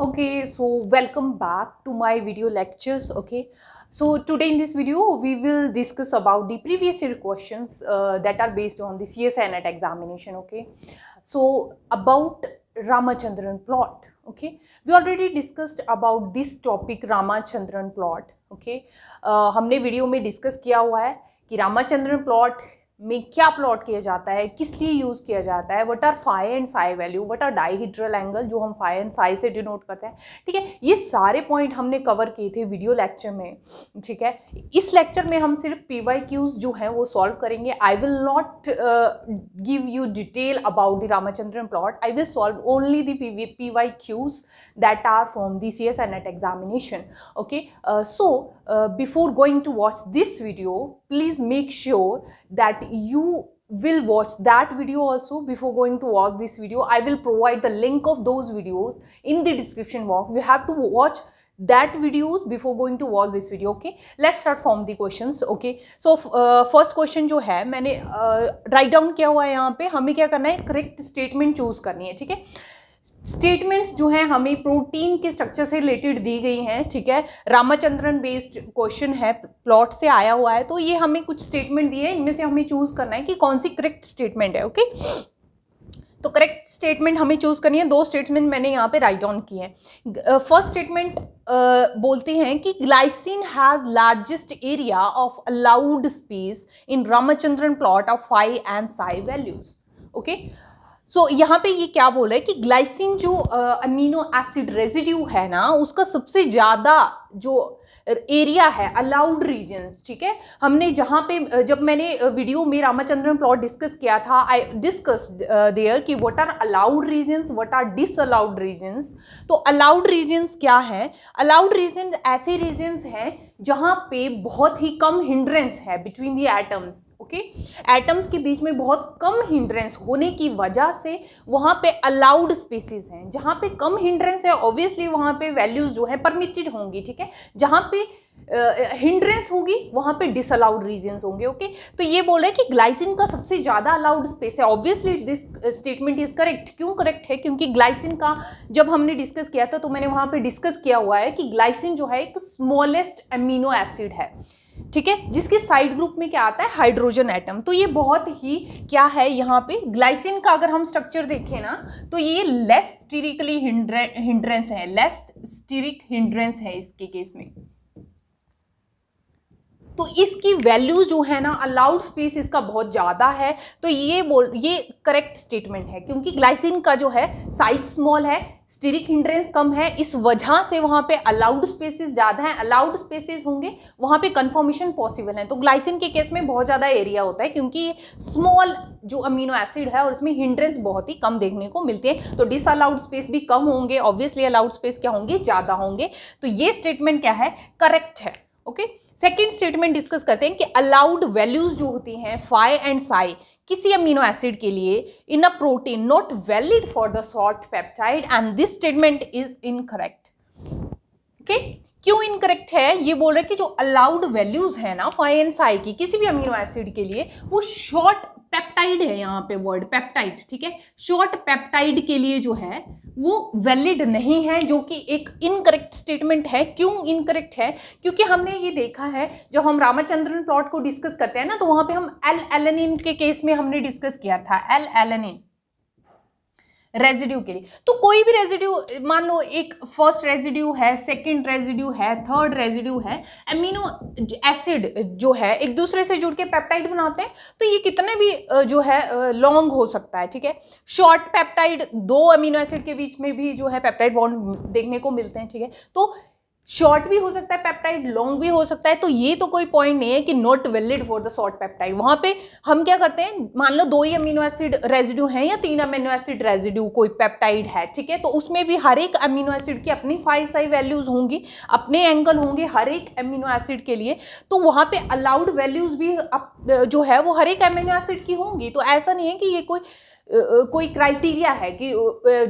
Okay, so welcome back to my video lectures. Okay, so today in this video we will discuss about the previous year questions that are based on the CSIR NET examination. Okay, so about Ramachandran plot. Okay, we already discussed about this topic Ramachandran plot. Okay, हमने video में discuss किया हुआ है कि Ramachandran plot में क्या plot किया जाता है, किस लिए यूज़ किया जाता है, what are phi and psi value, what are dihedral angle जो हम फाई एंड साई से डिनोट करते हैं. ठीक है, ये सारे पॉइंट हमने कवर किए थे वीडियो लेक्चर में. ठीक है, इस लेक्चर में हम सिर्फ पीवाईक्यूज जो हैं वो सॉल्व करेंगे. I will not give you detail about the Ramachandran plot. I will solve only the PYQs that are from the CSIR NET examination. Okay, so before going to watch this video, please make sure that you will watch that video also. Before going to watch this video, I will provide the link of those videos in the description box. You have to watch that videos before going to watch this video. Okay, let's start from the questions. Okay, so first question जो है मैंने write down किया हुआ है. यहाँ पे हमें क्या करना है, correct statement choose करनी है. ठीक है, स्टेटमेंट्स जो हैं हमें प्रोटीन के स्ट्रक्चर से रिलेटेड दी गई हैं. ठीक है, रामाचंद्रन बेस्ड क्वेश्चन है, प्लॉट से आया हुआ है, तो ये हमें कुछ स्टेटमेंट दिए हैं, इनमें से हमें चूज करना है कि कौन सी करेक्ट स्टेटमेंट है. ओके, तो करेक्ट स्टेटमेंट हमें चूज करनी है. दो स्टेटमेंट मैंने यहाँ पे राइट डाउन किए हैं. फर्स्ट स्टेटमेंट बोलते हैं कि glycine has largest area of allowed space in Ramachandran plot of phi and psi values. Okay, so यहाँ पे ये क्या बोल रहा है कि ग्लाइसिन जो अमीनो एसिड रेजिड्यू है ना, उसका सबसे ज़्यादा जो एरिया है अलाउड रीजन्स. ठीक है, हमने जहाँ पे जब मैंने वीडियो में रामाचंद्रन प्लॉट डिस्कस किया था, आई डिस्कस्ड देयर कि what are allowed regions, what are disallowed regions. तो अलाउड रीजन्स क्या हैं, अलाउड रीजन्स ऐसे रीजन्स हैं जहाँ पे बहुत ही कम हिंड्रेंस है between the atoms. Okay, atoms के बीच में बहुत कम हिंड्रेंस होने की वजह से वहाँ पे अलाउड स्पेसीज हैं. जहाँ पे कम हिंड्रेंस है ऑब्वियसली वहाँ पे वैल्यूज जो है परमिटेड होंगी. ठीक है, जहाँ पे हिंड्रेंस होगी वहाँ पे डिसअलाउड रीजन्स होंगे. ओके, तो ये बोल रहे हैं कि ग्लाइसिन का सबसे ज़्यादा अलाउड स्पेस है. Obviously this statement is correct. क्यों करेक्ट है, क्योंकि ग्लाइसिन का जब हमने डिस्कस किया था तो मैंने वहाँ पे डिस्कस किया हुआ है कि ग्लाइसिन जो है एक स्मॉलेस्ट अमीनो एसिड है. ठीक है, जिसके साइड ग्रुप में क्या आता है, हाइड्रोजन एटम. तो ये बहुत ही क्या है, यहाँ पे ग्लाइसिन का अगर हम स्ट्रक्चर देखें ना, तो ये लेस स्टीरिकली हिंड्रेंस है, लेस स्टीरिक हिंड्रेंस है इसके केस में. तो इसकी वैल्यू जो है ना, अलाउड स्पेस इसका बहुत ज़्यादा है. तो ये करेक्ट स्टेटमेंट है, क्योंकि ग्लाइसिन का जो है साइज स्मॉल है, स्टीरिक हिंड्रेंस कम है, इस वजह से वहाँ पे अलाउड स्पेसेस ज़्यादा हैं. अलाउड स्पेसेस होंगे वहाँ पे कन्फर्मेशन पॉसिबल है. तो ग्लाइसिन के केस में बहुत ज़्यादा एरिया होता है, क्योंकि ये स्मॉल जो अमीनो एसिड है और इसमें हिंड्रेंस बहुत ही कम देखने को मिलते हैं. तो डिसअलाउड स्पेस भी कम होंगे, ऑब्वियसली अलाउड स्पेस क्या होंगे, ज़्यादा होंगे. तो ये स्टेटमेंट क्या है, करेक्ट है. ओके, सेकेंड स्टेटमेंट डिस्कस करते हैं कि अलाउड वैल्यूज जो होती हैं फाई एंड साई किसी अमीनो एसिड के लिए in a protein not valid for the short peptide and this statement is incorrect. Okay, क्यों इनकरेक्ट है, ये बोल रहे हैं कि जो अलाउड वैल्यूज है ना फाई एंड साई की किसी भी अमीनो एसिड के लिए, वो शॉर्ट पेप्टाइड है. यहाँ पे वर्ड पेप्टाइड, ठीक है, शॉर्ट पेप्टाइड के लिए जो है वो वैलिड नहीं है, जो कि एक इनकरेक्ट स्टेटमेंट है. क्यों इनकरेक्ट है, क्योंकि हमने ये देखा है जब हम रामाचंद्रन प्लॉट को डिस्कस करते हैं ना, तो वहाँ पे हम एल-एलानिन के केस में हमने डिस्कस किया था, एल-एलानिन रेजिड्यू के लिए. तो कोई भी रेजिड्यू, मान लो एक फर्स्ट रेजिड्यू है, सेकंड रेजिड्यू है, थर्ड रेजिड्यू है, अमीनो एसिड जो है एक दूसरे से जुड़ के पेप्टाइड बनाते हैं. तो ये कितने भी जो है लॉन्ग हो सकता है. ठीक है, शॉर्ट पेप्टाइड दो अमीनो एसिड के बीच में भी जो है पेप्टाइड बॉन्ड देखने को मिलते हैं. ठीक है, तो शॉर्ट भी हो सकता है पेप्टाइड, लॉन्ग भी हो सकता है. तो ये तो कोई पॉइंट नहीं है कि not valid for the short peptide. वहाँ पे हम क्या करते हैं, मान लो दो ही अमीनो एसिड रेजिड्यू हैं या तीन अमीनो एसिड रेजिड्यू कोई पेप्टाइड है. ठीक है, तो उसमें भी हर एक अमीनो एसिड की अपनी फाई साई वैल्यूज होंगी, अपने एंगल होंगे हर एक अमीनो एसिड के लिए. तो वहाँ पे अलाउड वैल्यूज भी जो है वो हर एक अमीनो एसिड की होंगी. तो ऐसा नहीं है कि ये कोई क्राइटेरिया है कि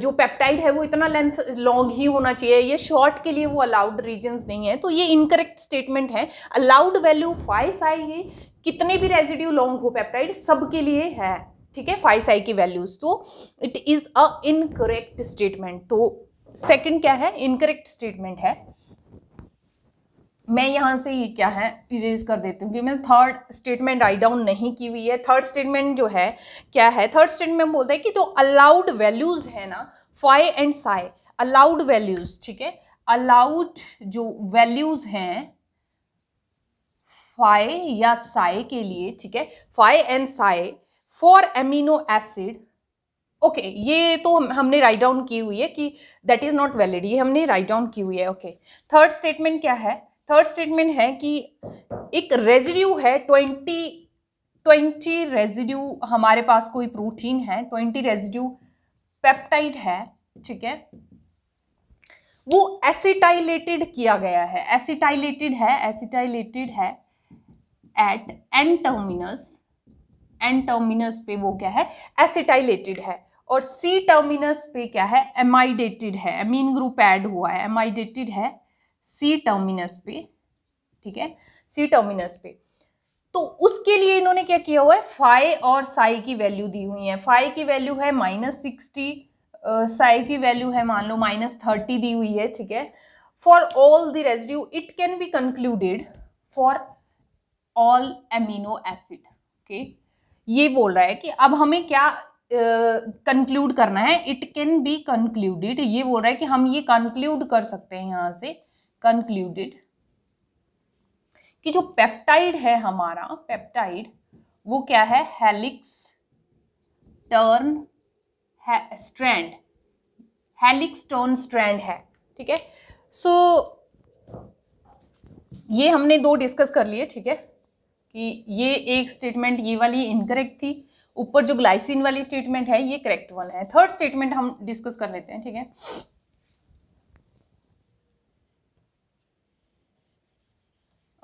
जो पेप्टाइड है वो इतना लेंथ लॉन्ग ही होना चाहिए, ये शॉर्ट के लिए वो अलाउड रीजन्स नहीं है. तो ये इनकरेक्ट स्टेटमेंट है. अलाउड वैल्यू फाई साई ये कितने भी रेजिड्यू लॉन्ग हो पेप्टाइड सबके लिए है. ठीक है, फाई साई की वैल्यूज. तो it is a incorrect statement. तो सेकंड क्या है, इनकरेक्ट स्टेटमेंट है। मैं यहाँ से ये क्या है इरेज कर देती हूँ कि मैंने थर्ड स्टेटमेंट राइट डाउन नहीं की हुई है। थर्ड स्टेटमेंट जो है क्या है, थर्ड स्टेटमेंट बोलता है कि तो अलाउड वैल्यूज़ है ना phi and psi, allowed values, ठीक है, अलाउड जो वैल्यूज़ हैं फाई या साई के लिए, ठीक है, phi and psi for amino acid, okay ये तो हमने राइट डाउन की हुई है कि दैट इज़ नॉट वैलिड, ये हमने राइट डाउन की हुई है। ओके थर्ड स्टेटमेंट क्या है, थर्ड स्टेटमेंट है कि एक रेजिड्यू है 20 रेजिड्यू, हमारे पास कोई प्रोटीन है 20 रेजिड्यू पेप्टाइड है, ठीक है, वो एसिटाइलेटेड किया गया है, एसिटाइलेटेड है at N terminus, N terminus पे वो क्या है एसिटाइलेटेड है, और सी टर्मिनस पे क्या है एमाइडेटेड है, एमीन ग्रुप ऐड हुआ है, एमाइडेटेड है सी टर्मिनस पे, ठीक है, सी टर्मिनस पे। तो उसके लिए इन्होंने क्या किया हुआ है, फाई और साई की वैल्यू दी हुई है। फाई की वैल्यू है -60, साई की वैल्यू है मान लो -30 दी हुई है, ठीक है। For all the residue it can be concluded for all amino acid, okay ये बोल रहा है कि अब हमें क्या कंक्लूड करना है, इट कैन बी कंक्लूडेड, ये बोल रहा है कि हम ये कंक्लूड कर सकते हैं यहाँ से, कंक्लूडेड कि जो पेप्टाइड है हमारा पेप्टाइड वो क्या है helix turn strand, helix turn strand है, ठीक है। सो ये हमने दो डिस्कस कर लिए, ठीक है, कि ये एक स्टेटमेंट ये वाली इनकरेक्ट थी, ऊपर जो ग्लाइसिन वाली स्टेटमेंट है ये करेक्ट वन है। थर्ड स्टेटमेंट हम डिस्कस कर लेते हैं, ठीक है।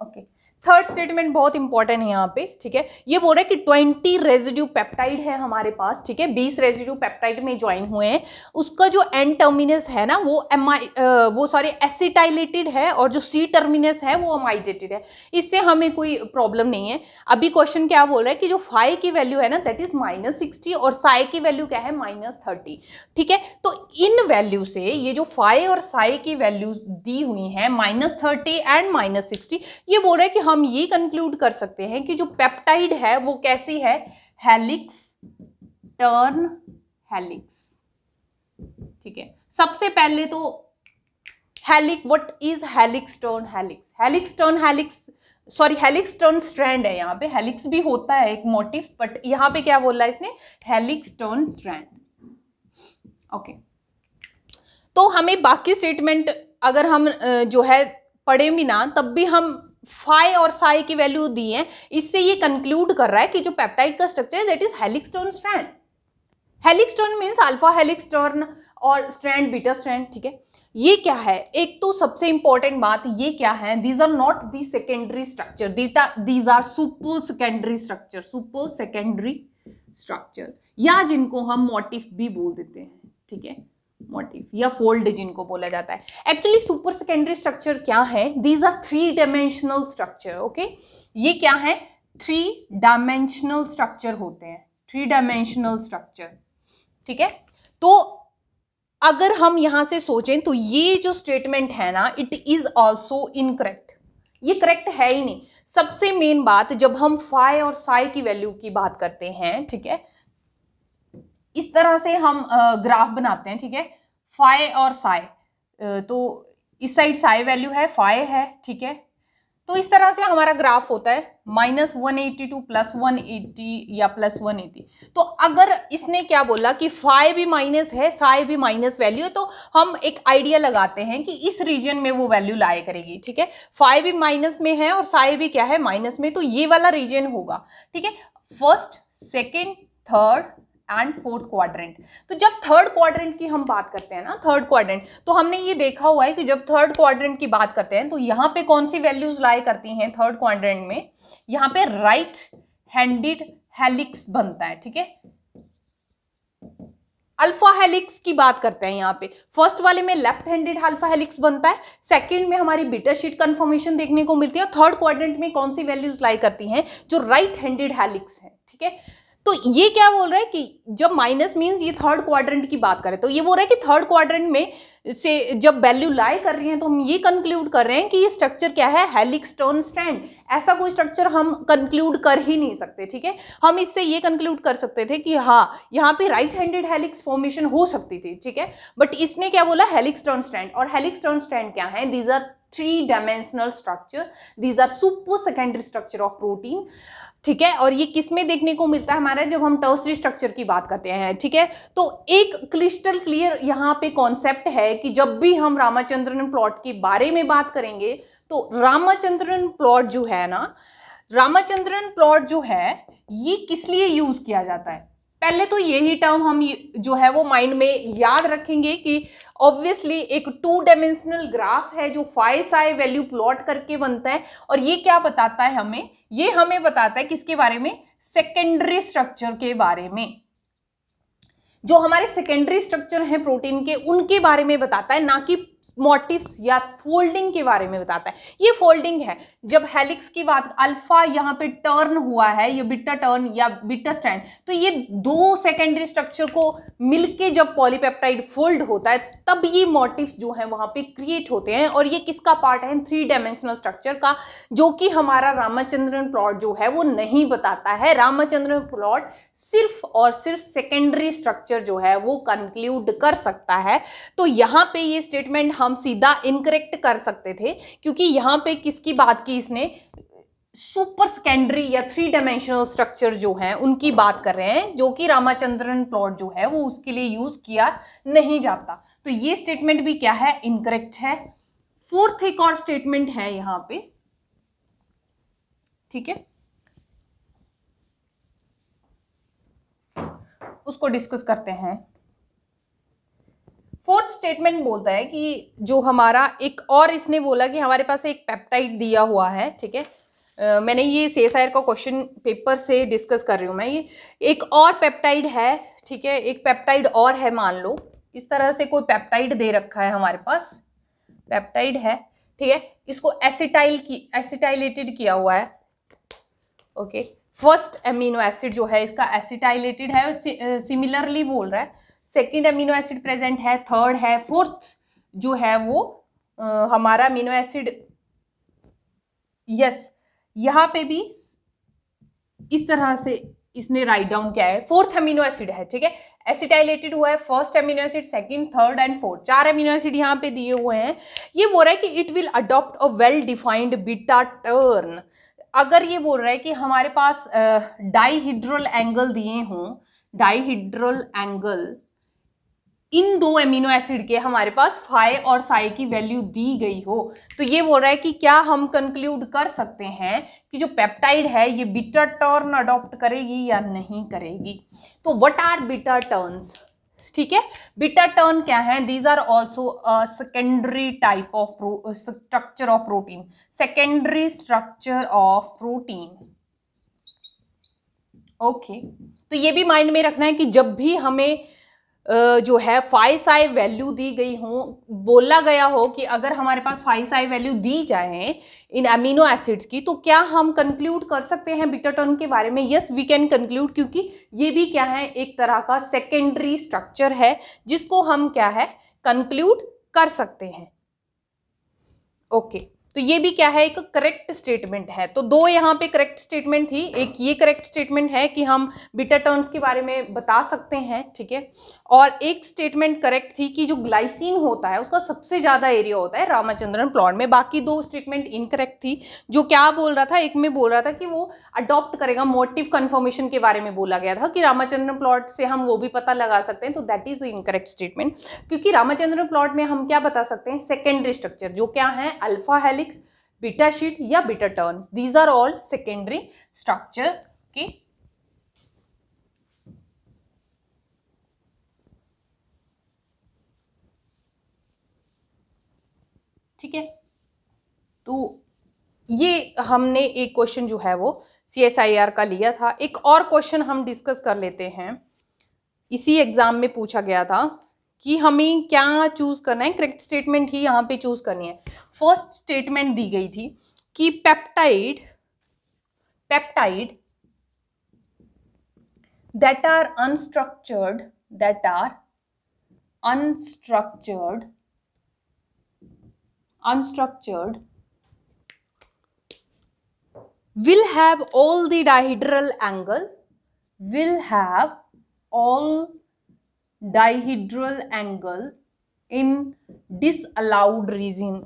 ओके थर्ड स्टेटमेंट बहुत इंपॉर्टेंट है यहाँ पे, ठीक है। ये बोल रहा है कि 20 रेजिड्यू पेप्टाइड है हमारे पास, ठीक है, 20 रेजिड्यू पेप्टाइड में ज्वाइन हुए हैं, उसका जो एन टर्मिनस है ना वो एसिटाइलेटेड है, और जो सी टर्मिनस है वो एमाइडेटेड है, इससे हमें कोई प्रॉब्लम नहीं है। अभी क्वेश्चन क्या बोल रहा है कि जो फाई की वैल्यू है ना दैट इज -60 और साई की वैल्यू क्या है -30, ठीक है। तो इन वैल्यू से ये जो फाई और साई की वैल्यू दी हुई है -30 एंड -60, ये बोल रहा है कि हम ये कंक्लूड कर सकते हैं कि जो पेप्टाइड है वो कैसी है, हेलिक्स टर्न हेलिक्स, ठीक है। सबसे पहले तो helix, what is helix turn helix, helix turn strand है, यहाँ पे हेलिक्स भी होता है एक मोटिफ, बट यहाँ पे क्या बोल रहा है इसने, हेलिक्स टर्न स्ट्रैंड। ओके तो हमें बाकी स्टेटमेंट अगर हम जो है पढ़े भी ना तब भी हम फाई और साई की वैल्यू दी है, इससे ये कंक्लूड कर रहा है कि जो पेप्टाइड का स्ट्रक्चर है that is helix turn strand, helix turn means alpha helix turn और स्ट्रैंड बीटा स्ट्रैंड, ठीक है। ये क्या है, एक तो सबसे इंपॉर्टेंट बात ये क्या है, these are not the secondary structure, these are super secondary structure, या जिनको हम मोटिफ भी बोल देते हैं, ठीक है, मोटिफ या फोल्ड जिनको बोला जाता है। एक्चुअली सुपर सेकेंडरी स्ट्रक्चर क्या है, these are 3 dimensional structure, okay ये क्या है 3 डायमेंशनल स्ट्रक्चर होते हैं, 3 डायमेंशनल स्ट्रक्चर, ठीक है। तो अगर हम यहां से सोचें तो ये जो स्टेटमेंट है ना इट इज ऑल्सो इनकरेक्ट, ये करेक्ट है ही नहीं। सबसे मेन बात जब हम फाई और साई की वैल्यू की बात करते हैं, ठीक है, इस तरह से हम ग्राफ बनाते हैं, ठीक है, फाई और साई, तो इस साइड साई वैल्यू है, फाई है, ठीक है, तो इस तरह से हमारा ग्राफ होता है -180 to +180 या +180। तो अगर इसने क्या बोला कि फाई भी माइनस है साई भी माइनस वैल्यू है, तो हम एक आइडिया लगाते हैं कि इस रीजन में वो वैल्यू लाया करेगी, ठीक है, फाई भी माइनस में है और साई भी क्या है माइनस में, तो ये वाला रीजन होगा, ठीक है, 1st, 2nd, 3rd and 4th quadrant. तो जब 3rd क्वाड्रेंट की हम बात करते हैं ना, 3rd क्वाड्रेंट, तो हमने ये देखा हुआ है कि जब 3rd क्वाड्रेंट की बात करते हैं तो यहाँ पे कौन सी वैल्यूज लाई करती हैं 3rd क्वाड्रेंट में, यहाँ पे right-handed हेलिक्स बनता है, ठीक है। अल्फा हेलिक्स की बात करते हैं, यहाँ पे फर्स्ट वाले में लेफ्ट-हैंडेड अल्फा हेलिक्स बनता है, सेकंड में हमारी बीटा शीट कंफर्मेशन देखने को मिलती है, और 3rd क्वाड्रेंट में कौन सी वैल्यूज लाई करती हैं जो right-handed हेलिक्स है, ठीक है। तो ये क्या बोल रहा है कि जब माइनस मीन्स ये थर्ड क्वाड्रेंट की बात करें तो ये बोल रहा है कि थर्ड क्वाड्रेंट में से जब वैल्यू लाई कर रही हैं तो हम ये कंक्लूड कर रहे हैं कि ये स्ट्रक्चर क्या है, हेलिक्स टर्न स्ट्रैंड। ऐसा कोई स्ट्रक्चर हम कंक्लूड कर ही नहीं सकते, ठीक है। हम इससे ये कंक्लूड कर सकते थे कि हाँ यहाँ पे राइट हैंडेड हेलिक्स फॉर्मेशन हो सकती थी, ठीक है। बट इसने क्या बोला, हेलिक्स टर्न स्ट्रैंड। और हेलिक्स टर्न स्ट्रैंड क्या है, these are 3 dimensional structure, these are super secondary structure of protein, ठीक है। और ये किस में देखने को मिलता है हमारा, जब हम टर्सरी स्ट्रक्चर की बात करते हैं, ठीक है। तो एक क्रिस्टल क्लियर यहाँ पे कॉन्सेप्ट है कि जब भी हम रामाचंद्रन प्लॉट के बारे में बात करेंगे तो रामाचंद्रन प्लॉट जो है ये किस लिए यूज किया जाता है। पहले तो यही टर्म हम जो है वो माइंड में याद रखेंगे कि ऑब्वियसली एक 2 डायमेंशनल ग्राफ है जो फाई साई वैल्यू प्लॉट करके बनता है। और ये क्या बताता है हमें, ये हमें बताता है किसके बारे में, सेकेंडरी स्ट्रक्चर के बारे में। जो हमारे सेकेंडरी स्ट्रक्चर हैं प्रोटीन के उनके बारे में बताता है, ना कि मोटिफ्स या फोल्डिंग के बारे में बताता है। ये फोल्डिंग है, जब हेलिक्स की बात, अल्फा यहाँ पे टर्न हुआ है, ये बीटा टर्न या बीटा स्ट्रैंड, तो ये 2 सेकेंडरी स्ट्रक्चर को मिलके जब पॉलीपेप्टाइड फोल्ड होता है तब ये मोटिफ्स जो है वहाँ पे क्रिएट होते हैं। और ये किसका पार्ट है, 3 डायमेंशनल स्ट्रक्चर का, जो कि हमारा रामाचंद्रन प्लॉट जो है वो नहीं बताता है। रामाचंद्रन प्लॉट सिर्फ और सिर्फ सेकेंडरी स्ट्रक्चर जो है वो कंक्लूड कर सकता है। तो यहाँ पे ये स्टेटमेंट हम सीधा इनकरेक्ट कर सकते थे, क्योंकि यहाँ पे किसकी बात की इसने, सुपर सेकेंडरी या 3 डायमेंशनल स्ट्रक्चर जो हैं उनकी बात कर रहे हैं, जो कि रामाचंद्रन प्लॉट जो है वो उसके लिए यूज किया नहीं जाता। तो ये स्टेटमेंट भी क्या है, इनकरेक्ट है। 4th एक और स्टेटमेंट है यहाँ पे, ठीक है, उसको डिस्कस करते हैं। 4th स्टेटमेंट बोलता है कि जो हमारा एक और इसने बोला कि हमारे पास एक पेप्टाइड दिया हुआ है, ठीक है। मैंने ये सीएसआईआर का क्वेश्चन पेपर से डिस्कस कर रही हूँ मैं। ये एक और पेप्टाइड है, ठीक है, एक पेप्टाइड और है। मान लो इस तरह से कोई पेप्टाइड दे रखा है हमारे पास, पेप्टाइड है, ठीक है। इसको एसिटाइलेटेड किया हुआ है, ओके। फर्स्ट अमीनो एसिड जो है इसका एसिटाइलेटेड है, सिमिलरली बोल रहा है। सेकेंड अमीनो एसिड प्रेजेंट है, थर्ड है, 4th जो है वो हमारा अमीनो एसिड, यस, यहाँ पे भी इस तरह से इसने राइट डाउन किया है, 4th अमीनो एसिड है, ठीक है। एसिटाइलेटेड हुआ है, first amino acid, second, third and 4th, 4 amino acid यहाँ पे दिए हुए हैं। ये बोल रहा है कि it will adopt a well defined beta turn. अगर ये बोल रहा है कि हमारे पास डाईहिड्रल एंगल दिए हों, डाईहिड्रल एंगल, इन 2 अमीनो एसिड के हमारे पास फाई और साई की वैल्यू दी गई हो, तो ये बोल रहा है कि क्या हम कंक्लूड कर सकते हैं कि जो पेप्टाइड है ये बीटा टर्न अडॉप्ट करेगी या नहीं करेगी। तो व्हाट आर बीटा टर्न्स, ठीक है। बीटा टर्न क्या है, these are also secondary type of structure of protein, secondary structure of protein, okay. तो ये भी माइंड में रखना है कि जब भी हमें जो है फाई साई वैल्यू दी गई हो, बोला गया हो कि अगर हमारे पास फाई साई वैल्यू दी जाए इन अमीनो एसिड्स की, तो क्या हम कंक्लूड कर सकते हैं बीटा टर्न के बारे में, यस वी कैन कंक्लूड, क्योंकि ये भी क्या है, एक तरह का सेकेंडरी स्ट्रक्चर है जिसको हम क्या है, कंक्लूड कर सकते हैं, ओके तो ये भी क्या है, एक करेक्ट स्टेटमेंट है। तो 2 यहाँ पे करेक्ट स्टेटमेंट थी, एक ये करेक्ट स्टेटमेंट है कि हम बीटा टर्न्स के बारे में बता सकते हैं, ठीक है। और एक स्टेटमेंट करेक्ट थी कि जो ग्लाइसिन होता है उसका सबसे ज़्यादा एरिया होता है रामाचंद्रन प्लॉट में। बाकी 2 स्टेटमेंट इनकरेक्ट थी, जो क्या बोल रहा था, एक में बोल रहा था कि वो अडॉप्ट करेगा, मोटिव कन्फर्मेशन के बारे में बोला गया था कि रामाचंद्रन प्लॉट से हम वो भी पता लगा सकते हैं, तो दैट इज इनकरेक्ट स्टेटमेंट, क्योंकि रामाचंद्रन प्लॉट में हम क्या बता सकते हैं, सेकेंडरी स्ट्रक्चर, जो क्या है, अल्फा हेलिक्स, बीटा शीट या beta turns, these are all secondary structure की। ठीक है, तो ये हमने एक क्वेश्चन जो है वो सीएसआईआर का लिया था। एक और क्वेश्चन हम डिस्कस कर लेते हैं, इसी एग्जाम में पूछा गया था कि हमें क्या चूज करना है, करेक्ट स्टेटमेंट ही यहाँ पे चूज करनी है। 1st स्टेटमेंट दी गई थी कि peptide that are unstructured will have all the dihedral angle, in disallowed region,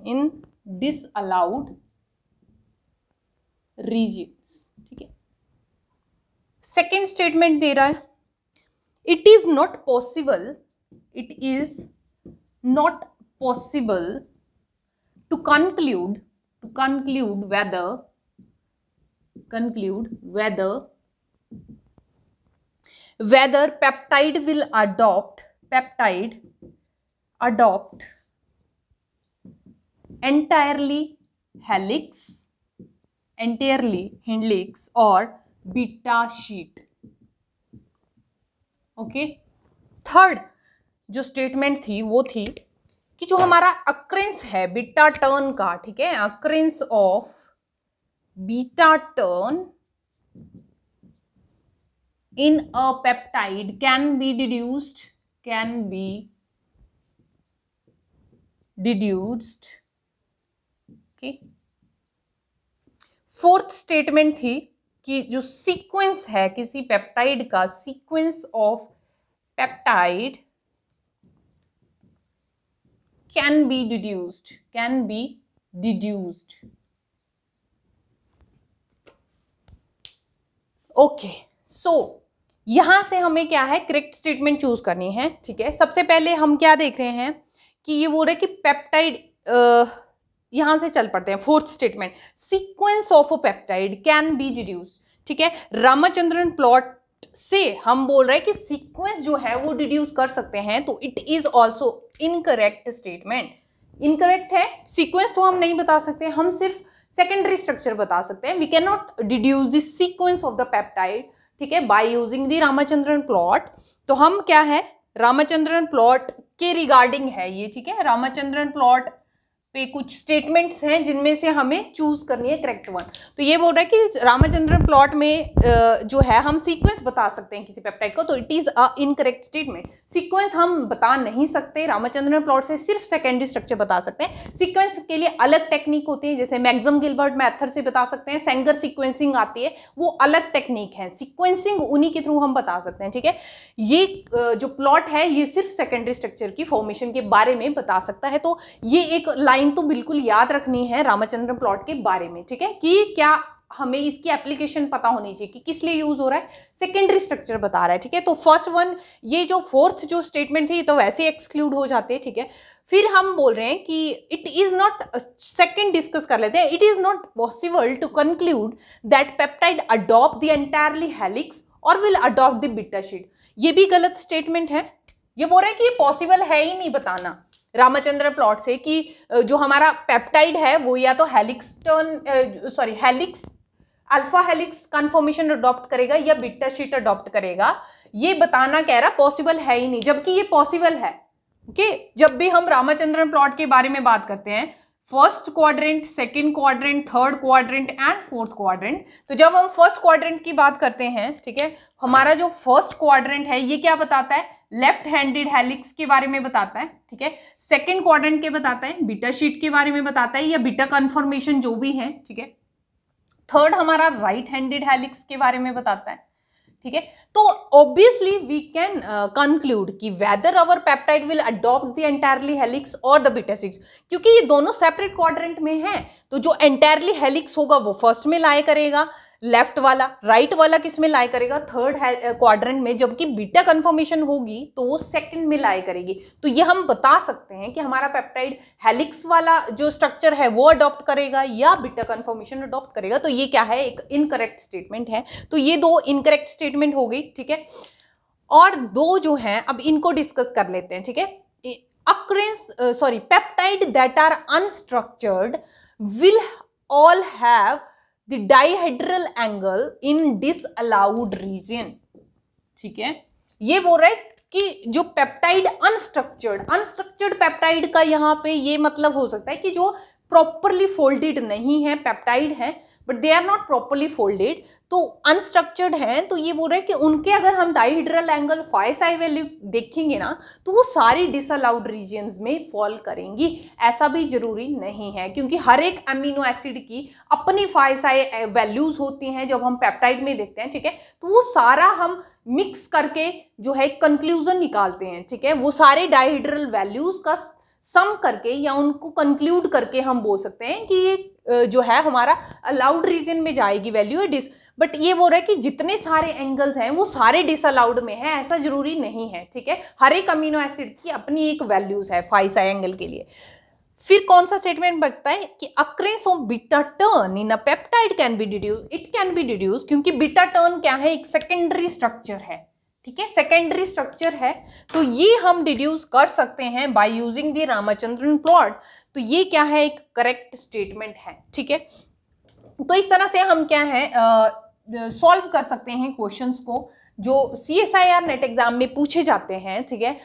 ठीक है. सेकेंड स्टेटमेंट दे रहा है it is not possible to conclude whether peptide will adopt entirely helix or beta sheet. Okay, third जो statement थी वो थी कि जो हमारा अक्रेंस है बीटा टर्न का, ठीक है, occurrence of beta turn in a peptide can be deduced. okay, fourth statement थी कि जो सीक्वेंस है किसी पेप्टाइड का, sequence of peptide can be deduced. Okay, so यहां से हमें क्या है, करेक्ट स्टेटमेंट चूज करनी है. ठीक है, सबसे पहले हम क्या देख रहे हैं कि ये बोल रहे कि पेप्टाइड, यहाँ से चल पड़ते हैं. Fourth statement, sequence of a peptide can be deduce. ठीक है, रामचंद्रन प्लॉट से हम बोल रहे हैं कि सीक्वेंस जो है वो डिड्यूस कर सकते हैं, तो it is also incorrect statement. Incorrect है, सीक्वेंस तो हम नहीं बता सकते, हम सिर्फ सेकेंडरी स्ट्रक्चर बता सकते हैं. We can not deduce the sequence of the peptide, ठीक है, by using the Ramachandran plot. तो हम क्या है, रामचंद्रन प्लॉट के रिगार्डिंग है ये, ठीक है, रामचंद्रन प्लॉट पे कुछ स्टेटमेंट्स हैं जिनमें से हमें चूज करनी है करेक्ट वन. तो ये बोल रहा है कि रामचंद्रन प्लॉट में जो है हम सीक्वेंस बता सकते हैं किसी पेप्टाइड को, तो it is a incorrect statement. Sequence हम बता नहीं सकते, रामचंद्रन प्लॉट से सिर्फ सेकेंडरी स्ट्रक्चर बता सकते हैं. सीक्वेंस के लिए अलग टेक्निक होती है, जैसे मैक्सम-गिलबर्ट मेथड से बता सकते हैं, सेंगर सिक्वेंसिंग आती है, वो अलग टेक्निक है. सिक्वेंसिंग उन्हीं के थ्रू हम बता सकते हैं. ठीक है, ये जो प्लॉट है ये सिर्फ सेकेंडरी स्ट्रक्चर की फॉर्मेशन के बारे में बता सकता है. तो ये एक लाइन तो बिल्कुल याद रखनी है रामचंद्रन प्लॉट के बारे में, ठीक है, कि क्या हमें इसकी एप्लीकेशन पता होनी चाहिए कि किस लिए यूज हो रहा है, सेकेंडरी स्ट्रक्चर बता रहा है. ठीक है, तो फर्स्ट वन, ये जो फोर्थ जो स्टेटमेंट थी तो वैसे एक्सक्लूड हो जाते हैं. ठीक है, फिर हम बोल रहे हैं कि it is not, second discuss कर लेते हैं, it is not possible to conclude that peptide adopt the entirely helix और will adopt the beta sheet. ये भी गलत स्टेटमेंट है, ये बोल रहे हैं कि ये पॉसिबल है ही नहीं बताना रामचंद्र प्लॉट से कि जो हमारा पेप्टाइड है वो या तो helix alpha helix conformation adopt करेगा या बीटा शीट अडॉप्ट करेगा, ये बताना कह रहा पॉसिबल है ही नहीं, जबकि ये पॉसिबल है. ओके, जब भी हम रामचंद्रन प्लॉट के बारे में बात करते हैं, first quadrant, second quadrant, third quadrant and fourth quadrant. तो जब हम फर्स्ट क्वाड्रेंट की बात करते हैं, ठीक है, हमारा जो फर्स्ट क्वाड्रेंट है ये क्या बताता है, लेफ्ट हैंडेड हेलिक्स के बारे में बताता है. ठीक है, सेकंड क्वाड्रेंट के बताता है, बीटा शीट के बारे में बताता है या बीटा कन्फर्मेशन जो भी है. ठीक है, थर्ड हमारा राइट हैंडेड हेलिक्स के बारे में बताता है. ठीक है, तो ऑब्वियसली वी कैन कंक्लूड कि whether our peptide will adopt the entirely helix और द बीटा शीट, क्योंकि ये दोनों सेपरेट क्वाड्रेंट में हैं. तो जो एंटायरली हेलिक्स होगा वो फर्स्ट में लाया करेगा, लेफ्ट वाला, राइट वाला किस में लाया करेगा, थर्ड क्वाड्रेंट में, जबकि बीटा कन्फर्मेशन होगी तो वो सेकंड में लाया करेगी. तो ये हम बता सकते हैं कि हमारा पेप्टाइड हेलिक्स वाला जो स्ट्रक्चर है वो अडॉप्ट करेगा या बीटा कन्फर्मेशन अडॉप्ट करेगा. तो ये क्या है, एक इनकरेक्ट स्टेटमेंट है. तो ये दो इनकरेक्ट स्टेटमेंट हो गई. ठीक है, और दो जो हैं अब इनको डिस्कस कर लेते हैं. ठीक है, peptide that are unstructured will all have The dihedral angle in disallowed region. ठीक है, ये बोल रहा है कि जो पेप्टाइड अनस्ट्रक्चर्ड पेप्टाइड का यहाँ पे ये मतलब हो सकता है कि जो प्रॉपरली फोल्डेड नहीं है पेप्टाइड है, but they are not properly folded, तो अनस्ट्रक्चर्ड हैं। तो ये बोल रहे हैं कि उनके अगर हम dihedral angle phi psi value देखेंगे ना, तो वो सारी डिसअलाउड रीजन्स में फॉल करेंगी। ऐसा भी जरूरी नहीं है, क्योंकि हर एक अमीनो एसिड की अपनी फाइ साई वैल्यूज़ होती हैं जब हम पेप्टाइड में देखते हैं, ठीक है। तो वो सारा हम मिक्स करके जो है कंक्लूजन निकालते हैं, ठीक है। वो सारे डाइहेड्रल वैल्यूज़ का सम करके या उनको कंक्लूड करके हम बोल सकते हैं कि ये जो है हमारा अलाउड रीजन में जाएगी वैल्यू डिस। बट ये बोल रहा है कि जितने सारे एंगल्स हैं वो सारे डिसअलाउड में हैं, ऐसा जरूरी नहीं है, ठीक है। हर एक अमीनो एसिड की अपनी एक वैल्यूज़ है फाइ साई एंगल के लिए। फिर कौन सा स्टेटमेंट बचता है कि occurrence of beta turn in a peptide can be deduce, it can be deduce, क्योंकि बीटा टर्न क्या है, एक सेकेंडरी स्ट्रक्चर है, ठीक है, सेकेंडरी स्ट्रक्चर है। तो ये हम डिड्यूस कर सकते हैं by using the Ramachandran plot. तो ये क्या है, एक करेक्ट स्टेटमेंट है, ठीक है। तो इस तरह से हम क्या है सॉल्व कर सकते हैं क्वेश्चंस को जो सीएसआईआर नेट एग्जाम में पूछे जाते हैं, ठीक है।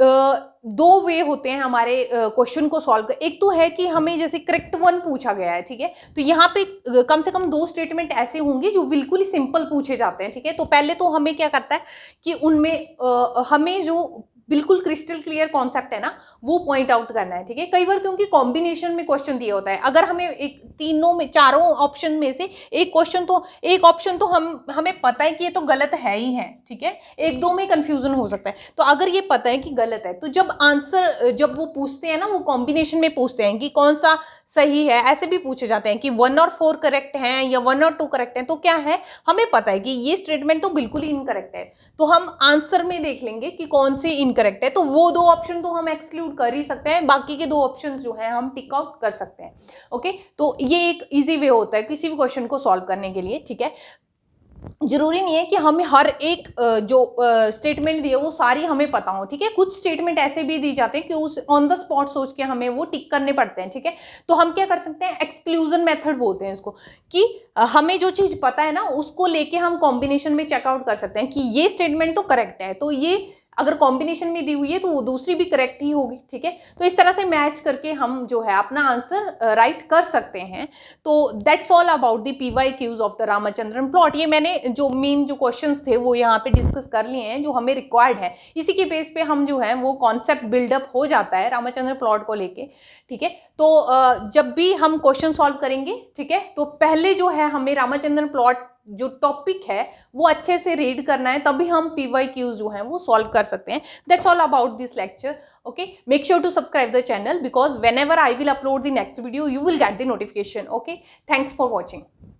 दो वे होते हैं हमारे क्वेश्चन को सॉल्व कर, एक तो है कि हमें जैसे करेक्ट वन पूछा गया है, ठीक है, तो यहाँ पे कम से कम दो स्टेटमेंट ऐसे होंगे जो बिल्कुल ही सिंपल पूछे जाते हैं, ठीक है। तो पहले तो हमें क्या करता है कि उनमें हमें जो बिल्कुल क्रिस्टल क्लियर कॉन्सेप्ट है ना वो पॉइंट आउट करना है, ठीक है। कई बार क्योंकि कॉम्बिनेशन में क्वेश्चन दिया होता है, अगर हमें एक तीनों में चारों ऑप्शन में से एक क्वेश्चन तो एक ऑप्शन तो हमें पता है कि ये तो गलत है ही है, ठीक है, एक दो में कंफ्यूजन हो सकता है। तो अगर ये पता है कि गलत है, तो जब आंसर जब वो पूछते हैं ना, वो कॉम्बिनेशन में पूछते हैं कि कौन सा सही है, ऐसे भी पूछे जाते हैं कि 1 और 4 करेक्ट हैं या 1 और 2 करेक्ट हैं, तो क्या है हमें पता है कि ये स्टेटमेंट तो बिल्कुल ही इनकरेक्ट है, तो हम आंसर में देख लेंगे कि कौन से इनकरेक्ट है। तो वो दो ऑप्शन तो हम एक्सक्लूड कर ही सकते हैं, बाकी के दो ऑप्शंस जो हैं हम टिक आउट कर सकते हैं, ओके। तो ये एक इजी वे होता है किसी भी क्वेश्चन को सॉल्व करने के लिए, ठीक है। जरूरी नहीं है कि हमें हर एक जो स्टेटमेंट दी है वो सारी हमें पता हो, ठीक है। कुछ स्टेटमेंट ऐसे भी दी जाते हैं कि उस ऑन द स्पॉट सोच के हमें वो टिक करने पड़ते हैं, ठीक है। तो हम क्या कर सकते हैं, एक्सक्लूजन मेथड बोलते हैं इसको, कि हमें जो चीज़ पता है ना उसको लेके हम कॉम्बिनेशन में चेकआउट कर सकते हैं कि ये स्टेटमेंट तो करेक्ट है, तो ये अगर कॉम्बिनेशन में दी हुई है तो वो दूसरी भी करेक्ट ही होगी, ठीक है। तो इस तरह से मैच करके हम जो है अपना आंसर राइट कर सकते हैं। तो that's all about the PYQs of the Ramachandran plot. ये मैंने जो मेन जो क्वेश्चंस थे वो यहाँ पे डिस्कस कर लिए हैं जो हमें रिक्वायर्ड है, इसी के बेस पे हम जो है वो कॉन्सेप्ट बिल्डअप हो जाता है रामचंद्रन प्लॉट को लेके, ठीक है। तो जब भी हम क्वेश्चन सॉल्व करेंगे, ठीक है, तो पहले जो है हमें रामचंद्रन प्लॉट जो टॉपिक है वो अच्छे से रीड करना है, तभी हम PYQs जो हैं वो सॉल्व कर सकते हैं। That's all about this lecture, okay. Make sure to subscribe the channel because whenever I will upload the next video you will get the notification, okay. Thanks for watching.